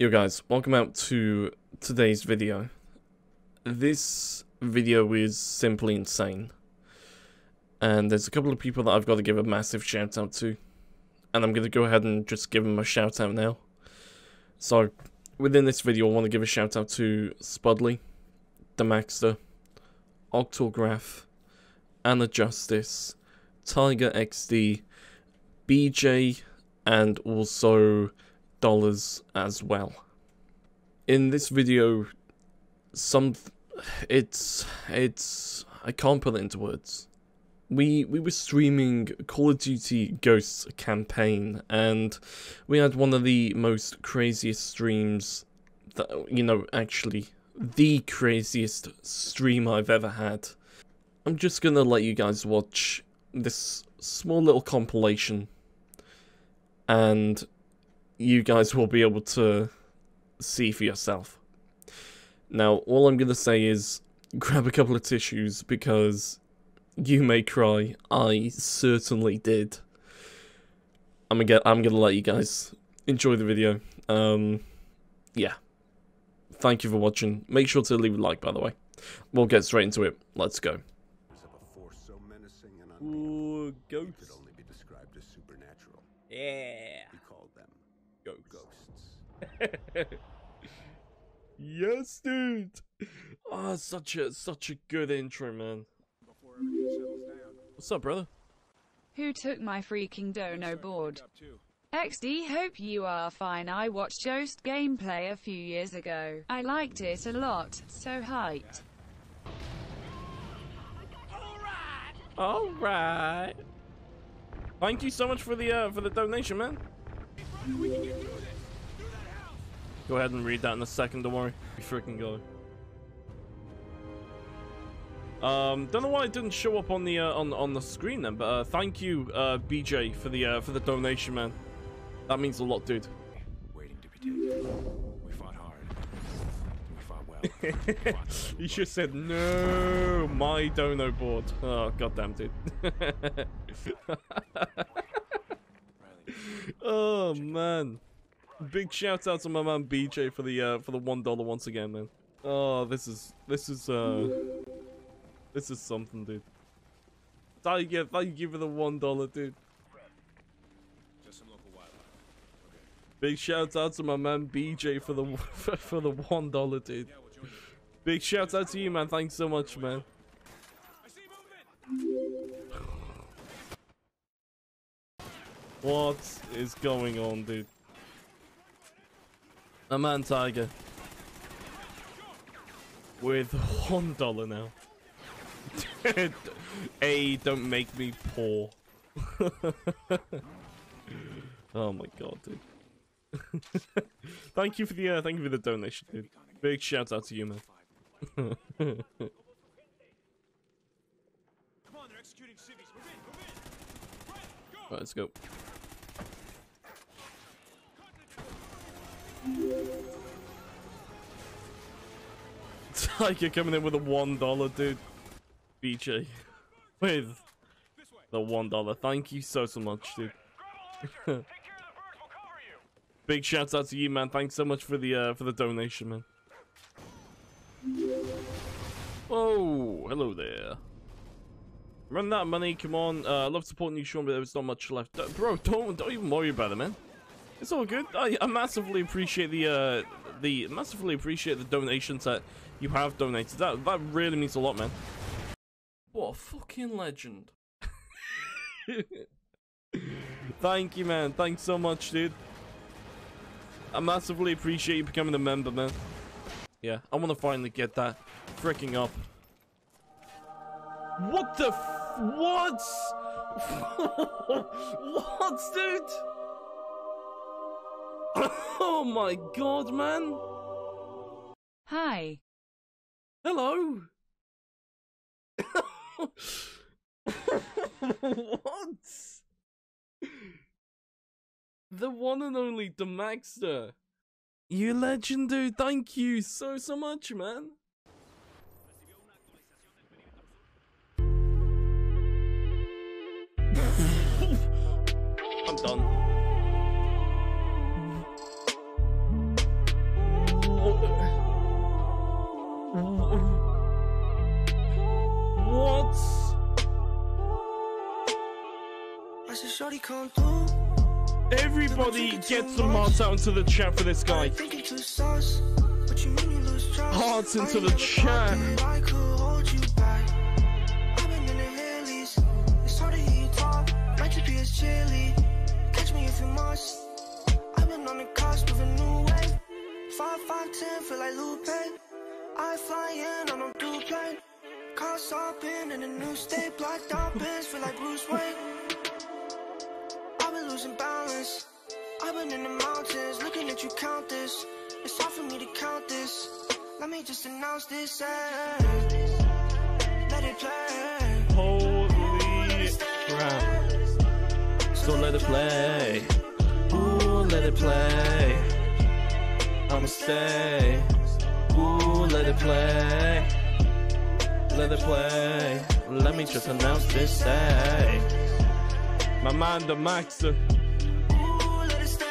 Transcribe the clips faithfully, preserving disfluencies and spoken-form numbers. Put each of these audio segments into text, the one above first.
Yo guys, welcome out to today's video. This video is simply insane. And there's a couple of people that I've got to give a massive shout out to. And I'm going to go ahead and just give them a shout out now. So, within this video I want to give a shout out to Spudley, Demaxter, Octograph, Anna Justice, Tiger X D, B J, and also Dollars as well. In this video, some it's it's I can't put it into words. We we were streaming Call of Duty Ghosts campaign, and we had one of the most craziest streams that you know actually the craziest stream I've ever had. I'm just gonna let you guys watch this small little compilation, and you guys will be able to see for yourself. Now, all I'm gonna say is grab a couple of tissues because you may cry. I certainly did. I'm gonna get, I'm gonna let you guys enjoy the video. Um, yeah. Thank you for watching. Make sure to leave a like, by the way. We'll get straight into it. Let's go. Ooh, goats. Could only be described as supernatural. Yeah. He called them. Ghosts. Yes, dude. Ah, oh, such a such a good intro, man. Before everything settles down. What's up, brother? Who took my freaking dono board? X D, hope you are fine. I watched Ghost gameplay a few years ago. I liked it a lot. So hyped. All right. All right. Thank you so much for the uh, for the donation, man. We can get through this. Through that house. Go ahead and read that in a second, don't worry. We freaking go. Um, don't know why it didn't show up on the uh, on on the screen then, but uh, thank you, uh, B J, for the uh, for the donation, man. That means a lot, dude. Waiting to be taken. We fought hard. We fought well. We fought so you should have said no, my dono board. Oh goddamn, dude. Oh man, big shout out to my man B J for the uh, for the one dollar once again, man. Oh, this is this is uh this is something, dude. Thank you, thank you for the one dollar, dude. Just some local wildlife. Okay. Big shout out to my man B J for the for, for the one dollar, dude. Yeah, we'll big shout out to you, man. Thanks so much, man. What is going on, dude? A man Tiger with one dollar now. Hey, don't make me poor. Oh my god, dude! Thank you for the uh, thank you for the donation, dude. Big shout out to you, man. Come on, they're executing civvies. We're in, we're in. Right, let's go. Tiger coming in with a one dollar, dude. B J with the one dollar. Thank you so so much, dude. Big shout out to you, man. Thanks so much for the uh, for the donation, man. Oh, hello there. Run that money, come on. Uh, I love supporting you, Sean, but there's not much left, uh, bro. Don't don't even worry about it, man. It's all good. I, I massively appreciate the uh, the massively appreciate the donations that you have donated. That that really means a lot, man. What a fucking legend! Thank you, man. Thanks so much, dude. I massively appreciate you becoming a member, man. Yeah, I want to finally get that freaking up. What the? F what? What, dude? Oh my god, man. Hi. Hello. What? The one and only Demaxter. You legend, dude. Thank you so so much, man. I'm done. What? Everybody get some hearts out into the chat for this guy. Hearts into the chat. Catch me if you must. I've been on the cusp of a new wave. five five ten, feel like Lupe. I fly in on a blue plane. Car stopping in a new state. Blacked out bands, feel like Bruce Wayne. I've been losing balance. I've been in the mountains, looking at you count this. It's hard for me to count this. Let me just announce this and let it play. Holy crap. So let it play, ooh, let it play. I'ma stay, ooh, let it play, let it play. Let me just announce this, hey. My mind, the Demaxter. Ooh, let it stay.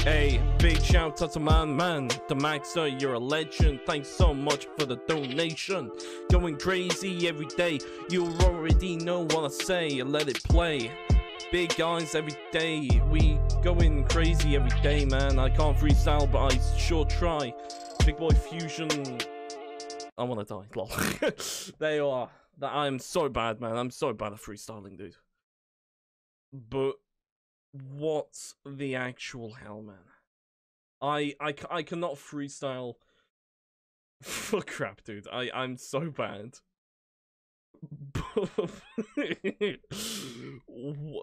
Hey, big shout out to my man, Demaxter, you're a legend. Thanks so much for the donation. Going crazy every day, you already know what I say, let it play. Big guys every day, we going crazy every day, man. I can't freestyle, but I sure try. Big boy fusion, I wanna die, lol. There you are. I am so bad, man, I'm so bad at freestyling, dude. But what the actual hell, man. I, I, I cannot freestyle. Fuck crap, dude. I, I'm so bad.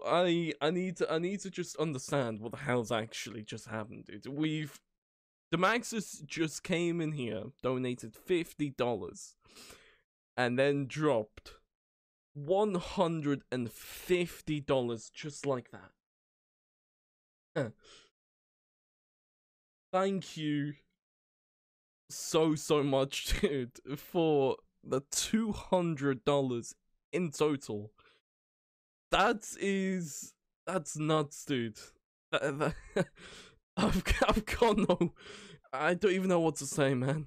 I, I need to, I need to just understand what the hell's actually just happened, dude. We've... Demaxter just came in here, donated fifty dollars, and then dropped one hundred fifty dollars just like that. Thank you so, so much, dude, for the two hundred dollars in total. That is... That's nuts, dude. That, that, I've, I've got no... I don't even know what to say, man.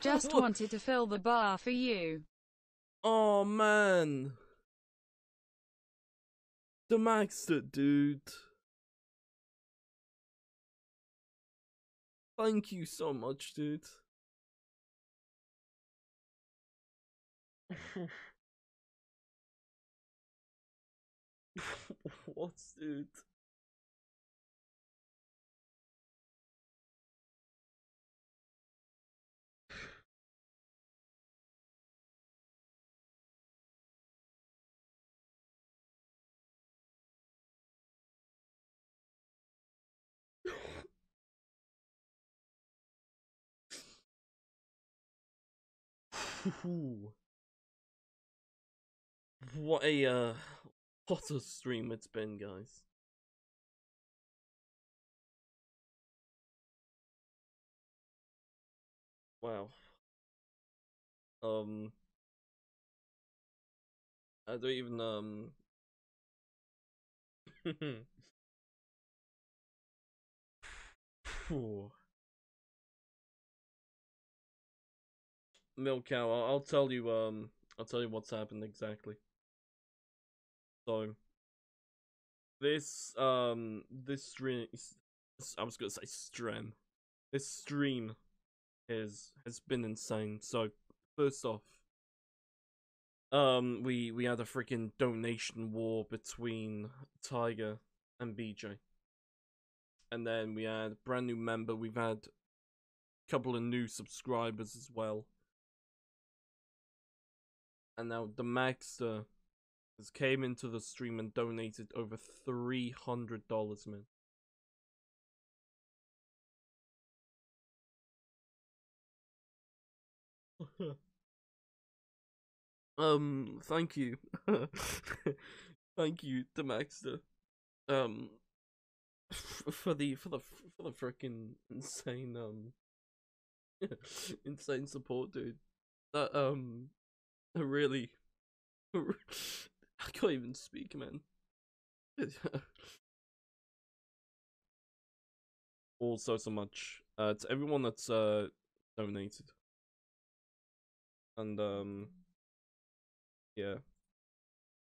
Just wanted to fill the bar for you. Oh, man. Demaxter, dude. Thank you so much, dude. What, dude? What a uh, what a stream it's been, guys. Wow. Um, I don't even um. Milk cow, I'll, I'll tell you, um, I'll tell you what's happened exactly. So, this, um, this stream, I was gonna say stream, this stream is, has been insane. So, first off, um, we, we had a freaking donation war between Tiger and B J. And then we had a brand new member, we've had a couple of new subscribers as well. And now Demaxter has came into the stream and donated over three hundred dollars, man. um, thank you, thank you, Demaxter, um, for the for the for the freaking insane um Insane support, dude. That um, I really, I can't even speak, man. Also, so much uh, to everyone that's uh donated, and um, yeah,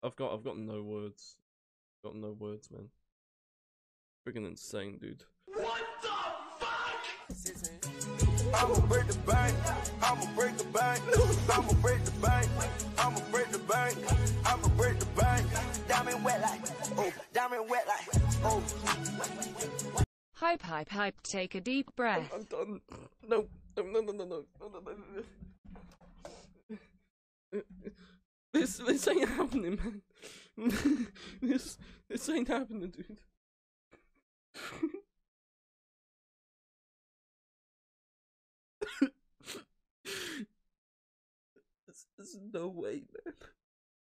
I've got I've got no words, got no words, man. Freaking insane, dude. What the fuck? I'ma break the bank, I'ma break the bank, I'ma break the bank, I'ma break the bank, I'ma break the bank, diamond wet like, oh, diamond wet like, oh. Hype, hype, hype, take a deep breath. I'm, I'm done. No, no, no, no, no, no, no, no. This, this ain't happening, man. This, this ain't happening, dude. There's no way, man.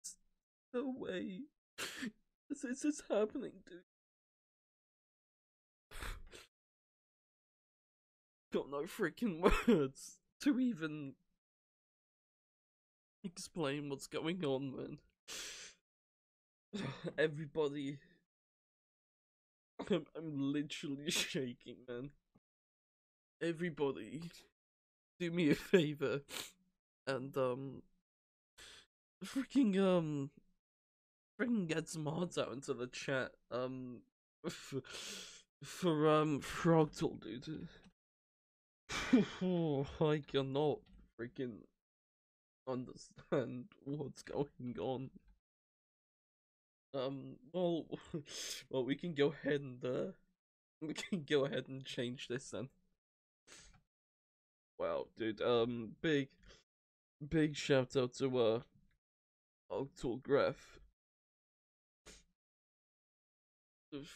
There's no way. This is just happening, dude. Got no freaking words to even explain what's going on, man. Everybody, I'm, I'm literally shaking, man. Everybody, do me a favor and um. Freaking um, freaking get some mods out into the chat um for, for um Frogtle, dude. I cannot freaking understand what's going on. Um, well, well, we can go ahead and uh, we can go ahead and change this then. Wow, dude. Um, big, big shout out to uh. Octograph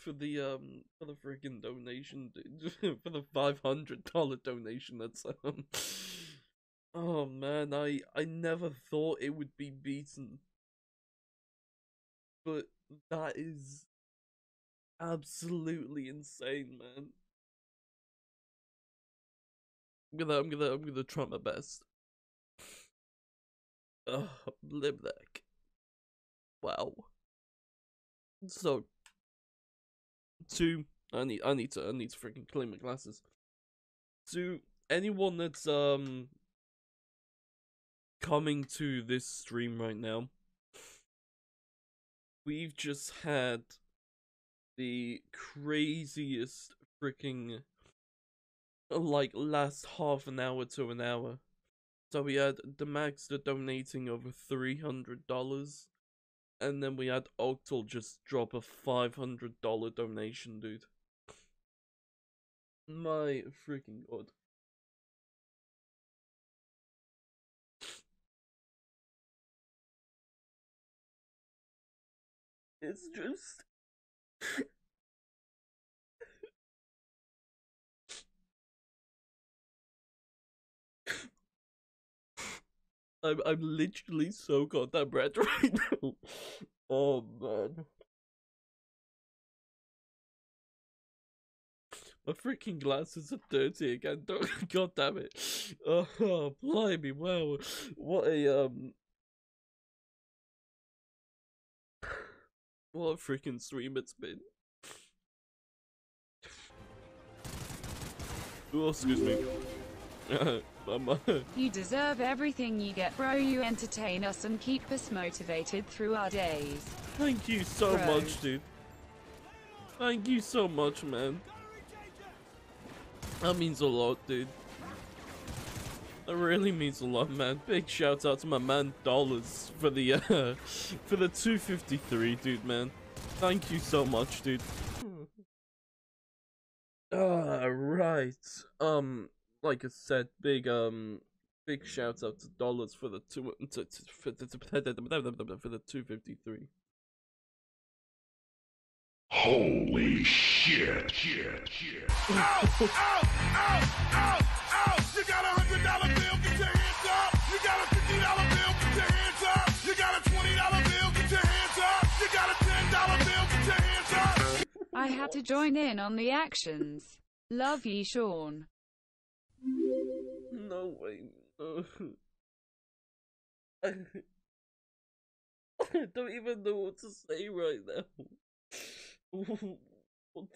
for the um for the freaking donation, dude. For the five hundred dollar donation. That's um oh man, I I never thought it would be beaten, but that is absolutely insane, man. I'm gonna I'm gonna I'm gonna try my best. Ugh, Liblack. Wow. So to I need I need to I need to freaking clean my glasses. To anyone that's um coming to this stream right now, we've just had the craziest freaking like last half an hour to an hour. So we had Demaxter donating over three hundred dollars, and then we had Octal just drop a five hundred dollar donation, dude. My freaking god. It's just... I'm I'm literally so goddamn red right now. Oh man, my freaking glasses are dirty again. Don't, god damn it! Oh, oh blimey, wow, what a um, what a freaking stream it's been. Oh, excuse me. You deserve everything you get, bro. You entertain us and keep us motivated through our days. Thank you so bro. much, dude. Thank you so much, man. That means a lot, dude. That really means a lot, man. Big shout out to my man Dollars for the uh, for the two fifty-three, dude, man. Thank you so much, dude. All right. Um Like I said, big um, big shout out to Dollars for the two to, to, for the, for the two fifty three. Holy shit! Shit! Shit! Ow! Ow! Ow! Ow! Ow! You got a hundred dollar bill, get your hands up! You got a fifty dollar bill, get your hands up! You got a twenty dollar bill, get your hands up! You got a ten dollar bill, get your hands up! I had to join in on the actions. Love ye, Sean. No way. No. I don't even know what to say right now. What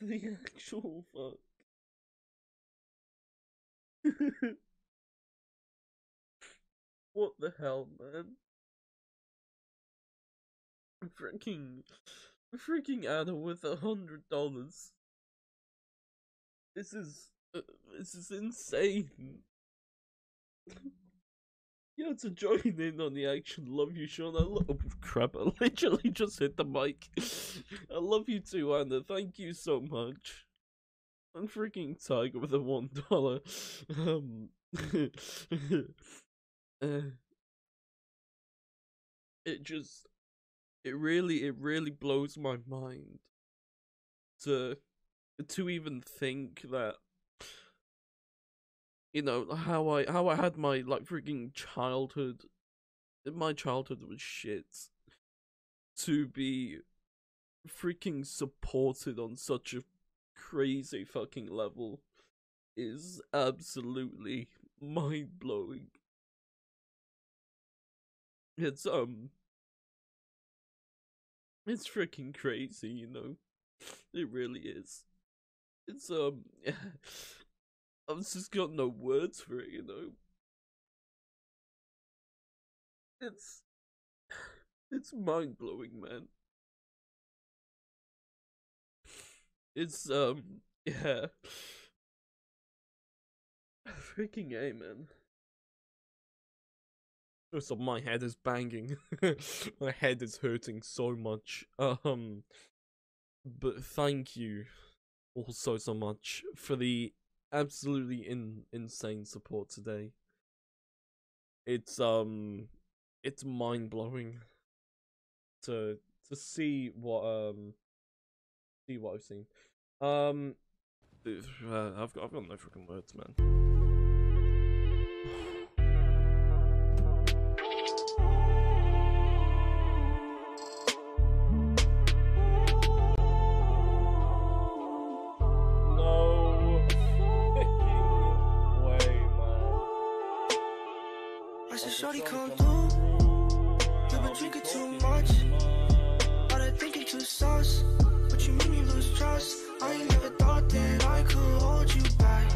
the actual fuck? What the hell, man? Freaking, freaking Anna with a hundred dollars. This is, uh, this is insane. Yeah, to join in on the action, love you, Sean. I love. Oh, crap, I literally just hit the mic. I love you too, Anna. Thank you so much. I'm freaking Tiger with a one dollar. Um. uh, it just. It really, it really blows my mind to to even think that, you know, how I how I had my like freaking childhood, my childhood was shit, to be freaking supported on such a crazy fucking level is absolutely mind blowing. It's um. It's freaking crazy, you know. It really is. It's, um... I've just got no words for it, you know. It's... It's mind-blowing, man. It's, um... Yeah. Freaking A, man. So my head is banging. My head is hurting so much. Um, but thank you also so much for the absolutely in insane support today. It's um, it's mind blowing to to see what um, see what I've seen. Um, uh, I've got I've got no freaking words, man. Shorty come through, you've been drinking too much, all that thinking too sus, but you made me lose trust, I ain't never thought that I could hold you back,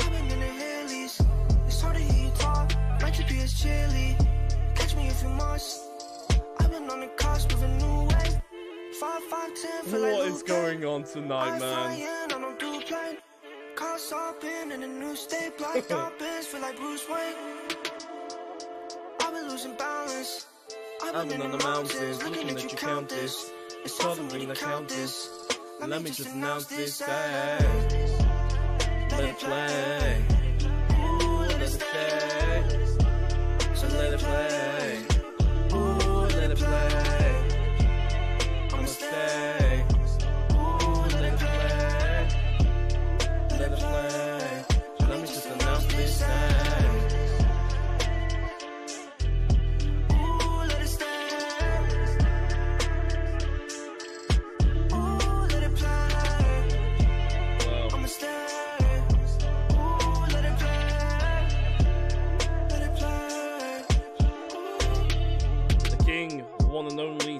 I've been in the hillies, it's hard to hear you talk, might you be as chilly, catch me if you must, I've been on the cusp of a new way, five, five, ten, for like what is going on tonight, man? Car stopping in a new state, black diamonds, feel like Bruce Wayne. Balance. I've been on the mountains, looking at you count this. It's hard for me to count this. Let me just announce this. Let it play. Ooh, let it stay. So let it play. Ooh, let it play. I'ma stay. Ooh, let it play. Let it play. Let me just announce this.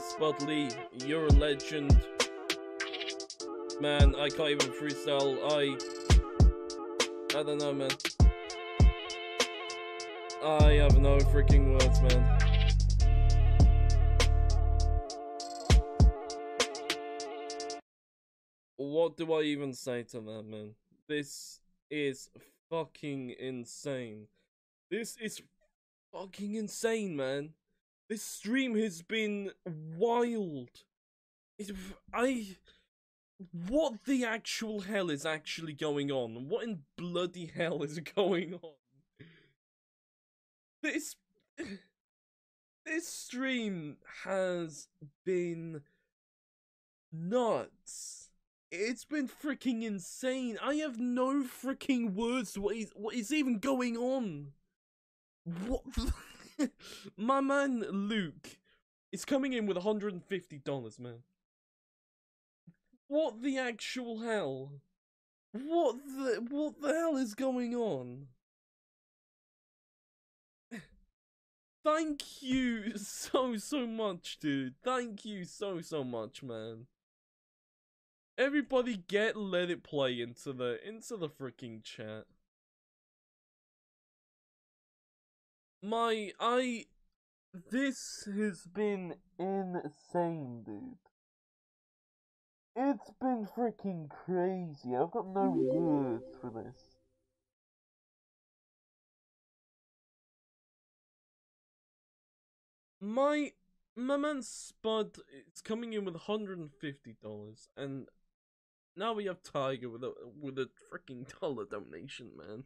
Spudley, you're a legend, man. I can't even freestyle. I I don't know, man. I have no freaking words, man. What do I even say to that, man? This is fucking insane. This is fucking insane, man. This stream has been wild. It, I... What the actual hell is actually going on? What in bloody hell is going on? This... This stream has been... nuts. It's been freaking insane. I have no freaking words to what is, what is even going on. What the... My man Luke is coming in with one hundred fifty dollars, man. What the actual hell? What the what the hell is going on? Thank you so so much, dude. Thank you so so much, man. Everybody get Let It Play into the into the freaking chat. My I this has been insane, dude. It's been freaking crazy. I've got no words for this. My my man Spud is coming in with one hundred fifty dollars, and now we have Tiger with a with a freaking dollar donation, man.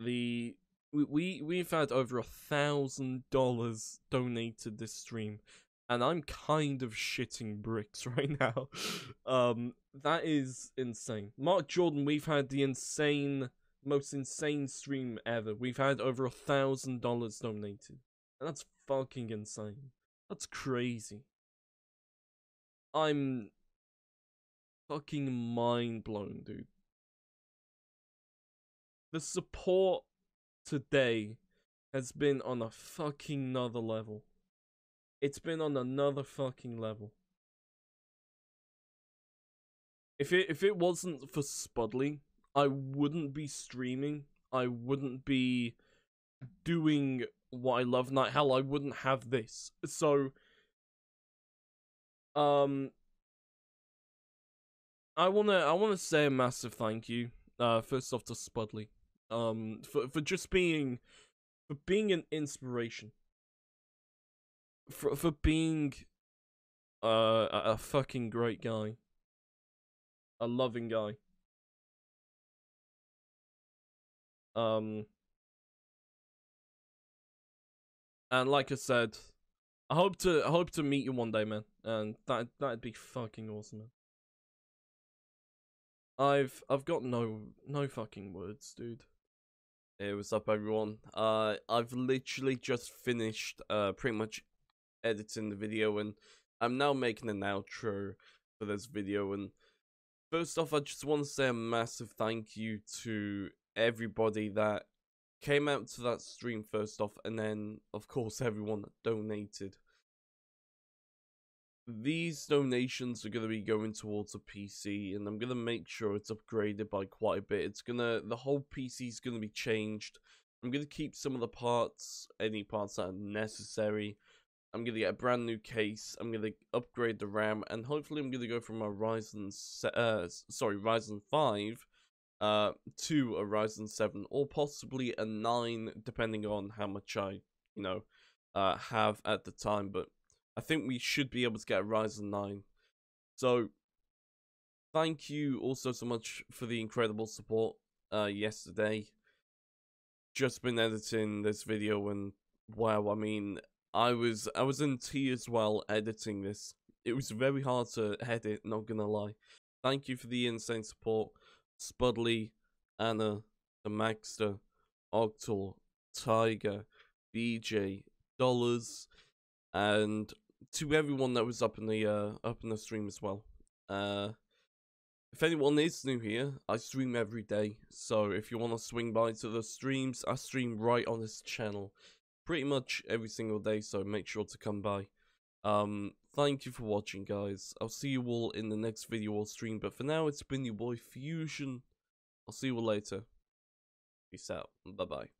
The we, we we've had over a thousand dollars donated this stream, and I'm kind of shitting bricks right now. Um, that is insane. Mark Jordan, we've had the insane, most insane stream ever. We've had over a thousand dollars donated, and that's fucking insane. That's crazy. I'm fucking mind blown, dude. The support today has been on a fucking another level. It's been on another fucking level. If it if it wasn't for Spudley, I wouldn't be streaming. I wouldn't be doing what I love. Not hell, I wouldn't have this. So, um, I wanna I wanna say a massive thank you. Uh, first off to Spudley. Um, for for just being, for being an inspiration, for for being, uh, a, a fucking great guy, a loving guy. Um, and like I said, I hope to I hope to meet you one day, man, and that that'd be fucking awesome, man. I've I've got no no fucking words, dude. Hey, what's up, everyone? Uh, I've literally just finished uh pretty much editing the video, and I'm now making an outro for this video. And first off, I just want to say a massive thank you to everybody that came out to that stream. First off, and then of course everyone that donated. These donations are going to be going towards a P C, and I'm going to make sure it's upgraded by quite a bit. It's going to, the whole P C is going to be changed. I'm going to keep some of the parts, any parts that are necessary. I'm going to get a brand new case. I'm going to upgrade the RAM, and hopefully I'm going to go from a Ryzen, uh, sorry, Ryzen five uh, to a Ryzen seven, or possibly a nine, depending on how much I, you know, uh, have at the time, but I think we should be able to get a Ryzen nine. So, thank you also so much for the incredible support uh, yesterday. Just been editing this video, and wow, I mean, I was I was in tears while editing this. It was very hard to edit, not gonna lie. Thank you for the insane support, Spudley, Anna, Demaxter, Octor, Tiger, B J, Dollars, and to everyone that was up in the uh, up in the stream as well. Uh, if anyone is new here, I stream every day, so if you want to swing by to the streams, I stream right on this channel pretty much every single day, so make sure to come by. Um, thank you for watching, guys. I'll see you all in the next video or stream, but for now, it's been your boy Fusion. I'll see you all later. Peace out. Bye bye.